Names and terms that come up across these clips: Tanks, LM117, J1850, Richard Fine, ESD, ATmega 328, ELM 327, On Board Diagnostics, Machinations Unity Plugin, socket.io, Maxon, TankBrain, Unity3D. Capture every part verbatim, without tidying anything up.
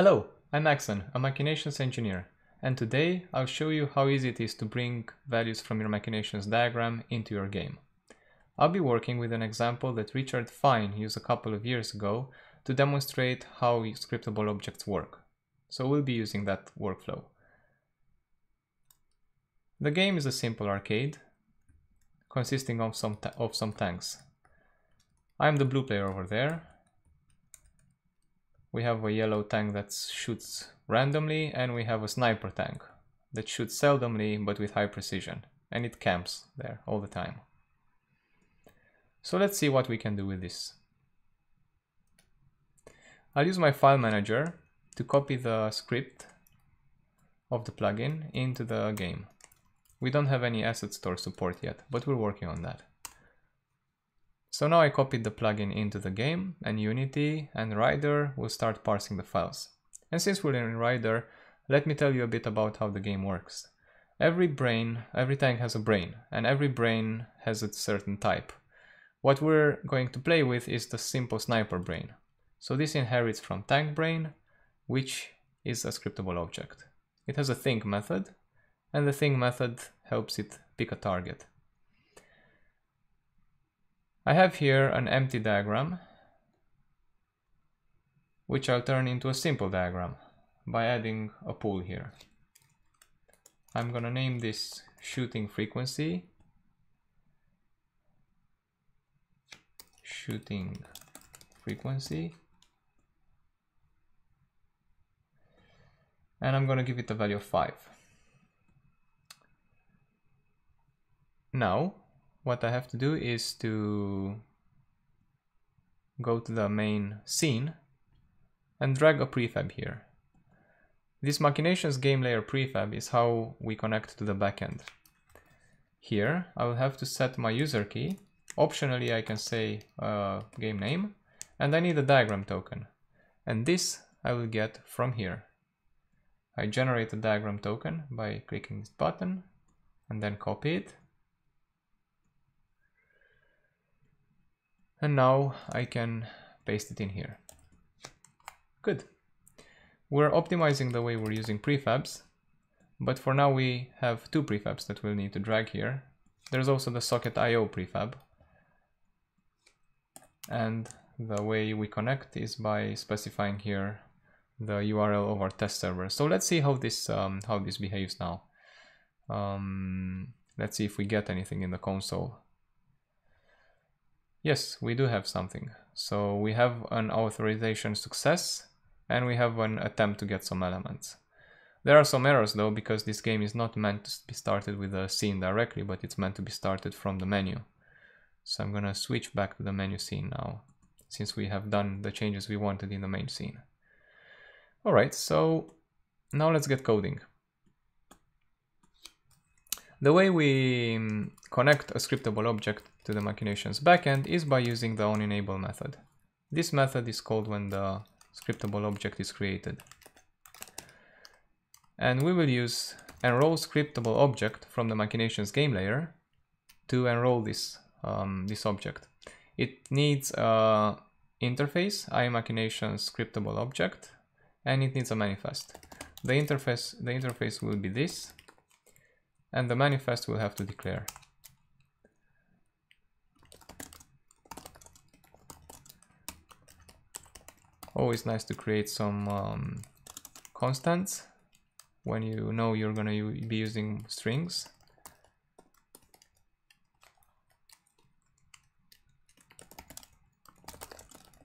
Hello, I'm Maxon, a machinations engineer, and today I'll show you how easy it is to bring values from your machinations diagram into your game. I'll be working with an example that Richard Fine used a couple of years ago to demonstrate how scriptable objects work. So we'll be using that workflow. The game is a simple arcade consisting of some, ta of some tanks. I'm the blue player over there. We have a yellow tank that shoots randomly, and we have a sniper tank that shoots seldomly but with high precision, and it camps there all the time. So let's see what we can do with this. I'll use my file manager to copy the script of the plugin into the game. We don't have any asset store support yet, but we're working on that. So now I copied the plugin into the game, and Unity and Rider will start parsing the files. And since we're in Rider, let me tell you a bit about how the game works. Every brain, every tank has a brain, and every brain has a certain type. What we're going to play with is the simple sniper brain. So this inherits from TankBrain, which is a scriptable object. It has a think method, and the think method helps it pick a target. I have here an empty diagram, which I'll turn into a simple diagram by adding a pool here. I'm gonna name this shooting frequency, shooting frequency, and I'm gonna give it a value of five. Now, what I have to do is to go to the main scene and drag a prefab here. This Machinations game layer prefab is how we connect to the backend. Here, I will have to set my user key. Optionally, I can say uh, game name, and I need a diagram token. And this I will get from here. I generate a diagram token by clicking this button and then copy it. And now I can paste it in here. Good. We're optimizing the way we're using prefabs, but for now we have two prefabs that we'll need to drag here. There's also the socket dot i o prefab. And the way we connect is by specifying here the U R L of our test server. So let's see how this, um, how this behaves now. Um, let's see if we get anything in the console. Yes, we do have something. So we have an authorization success, and we have an attempt to get some elements. There are some errors though, because this game is not meant to be started with a scene directly, but it's meant to be started from the menu. So I'm gonna switch back to the menu scene now, since we have done the changes we wanted in the main scene. All right, so now let's get coding. The way we connect a scriptable object to the Machinations backend is by using the onEnable method. This method is called when the scriptable object is created. And we will use enroll scriptable object from the Machinations game layer to enroll this, um, this object. It needs an interface, iMachinations scriptable object, and it needs a manifest. The interface, the interface will be this. And the manifest will have to declare. Always nice to create some um, constants when you know you're going to be using strings.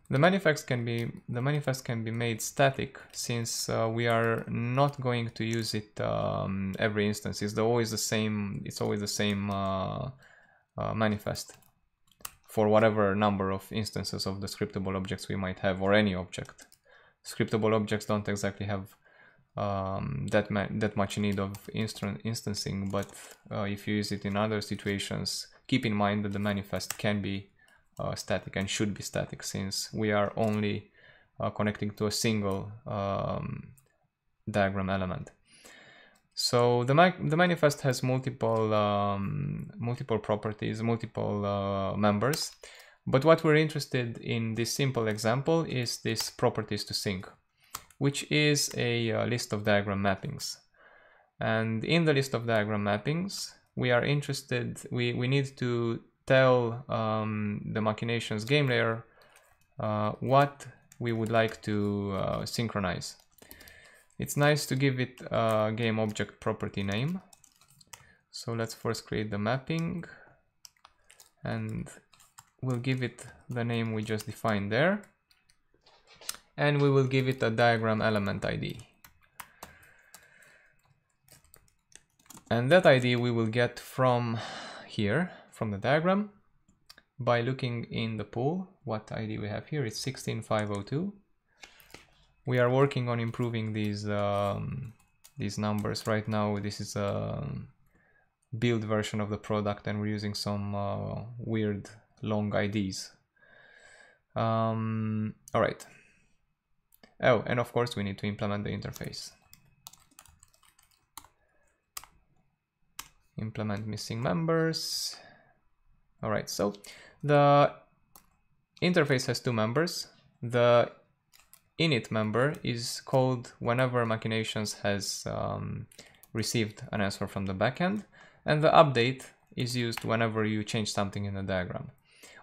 The manifest can be the manifest can be made static, since uh, we are not going to use it um, every instance. It's always the same. It's always the same uh, uh, manifest for whatever number of instances of the scriptable objects we might have, or any object. Scriptable objects don't exactly have um, that ma that much need of instan instancing, but uh, if you use it in other situations, keep in mind that the manifest can be Uh, static and should be static, since we are only uh, connecting to a single um, diagram element. So the, ma the manifest has multiple um, multiple properties, multiple uh, members, but what we're interested in this simple example is this properties to sync. which is a uh, list of diagram mappings. And in the list of diagram mappings, we are interested, we, we need to tell um, the Machinations game layer uh, what we would like to uh, synchronize. It's nice to give it a game object property name. So let's first create the mapping and we'll give it the name we just defined there. And we will give it a diagram element I D. And that I D we will get from here, from the diagram, by looking in the pool. What I D we have here is sixteen five oh two. We are working on improving these um, these numbers right now. This is a build version of the product and we're using some uh, weird long I Ds. Um, all right. Oh, and of course we need to implement the interface. Implement missing members. All right, so the interface has two members. The init member is called whenever Machinations has um, received an answer from the backend, and the update is used whenever you change something in the diagram.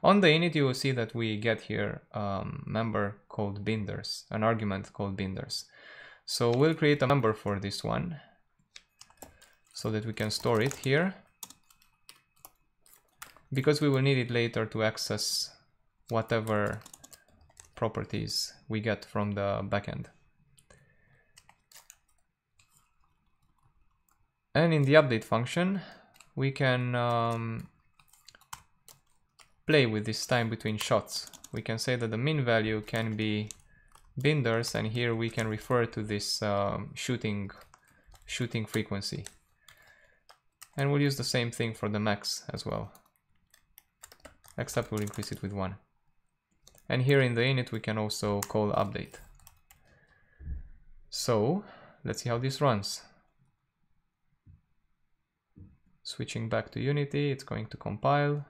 On the init, you will see that we get here a um, member called binders, an argument called binders. So we'll create a member for this one so that we can store it here, because we will need it later to access whatever properties we get from the backend. And in the update function, we can um, play with this time between shots. We can say that the min value can be binders, and here we can refer to this um, shooting shooting frequency. And we'll use the same thing for the max as well, except we'll increase it with one. And here in the init we can also call update. So let's see how this runs. Switching back to Unity, it's going to compile.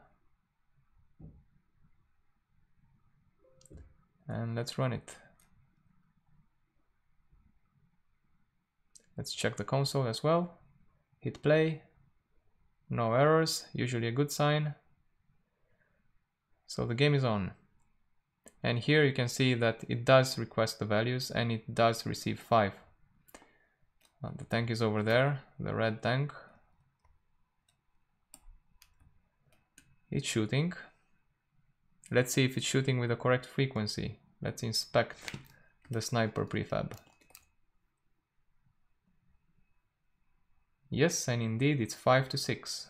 And let's run it. Let's check the console as well. Hit play. No errors, usually a good sign. So the game is on. And here you can see that it does request the values and it does receive five. And the tank is over there, the red tank. It's shooting. Let's see if it's shooting with the correct frequency. Let's inspect the sniper prefab. Yes, and indeed it's five to six.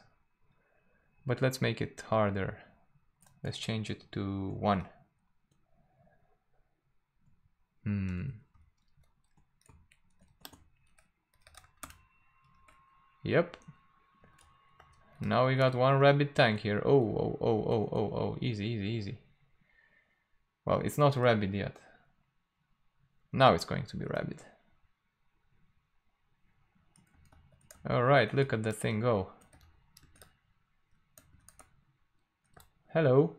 But let's make it harder. Let's change it to one. Hmm. Yep. Now we got one rabbit tank here. Oh, oh, oh, oh, oh, oh. Easy, easy, easy. Well, it's not rabbit yet. Now it's going to be rabbit. All right, look at the thing go. Hello.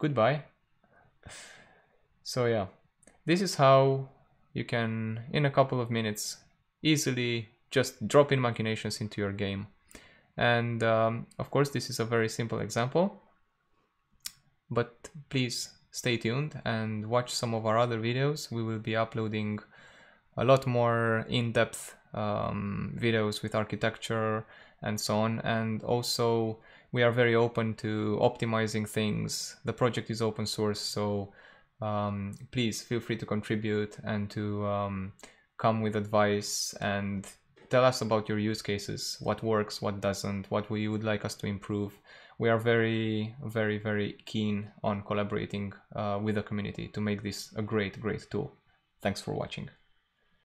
Goodbye. So yeah, this is how you can, in a couple of minutes, easily just drop in Machinations into your game. And um, of course, this is a very simple example, but please stay tuned and watch some of our other videos. We will be uploading a lot more in-depth um, videos with architecture and so on. And also, we are very open to optimizing things. The project is open source, so um, please feel free to contribute and to um, come with advice and tell us about your use cases, what works, what doesn't, what you would like us to improve. We are very, very, very keen on collaborating uh, with the community to make this a great, great tool. Thanks for watching.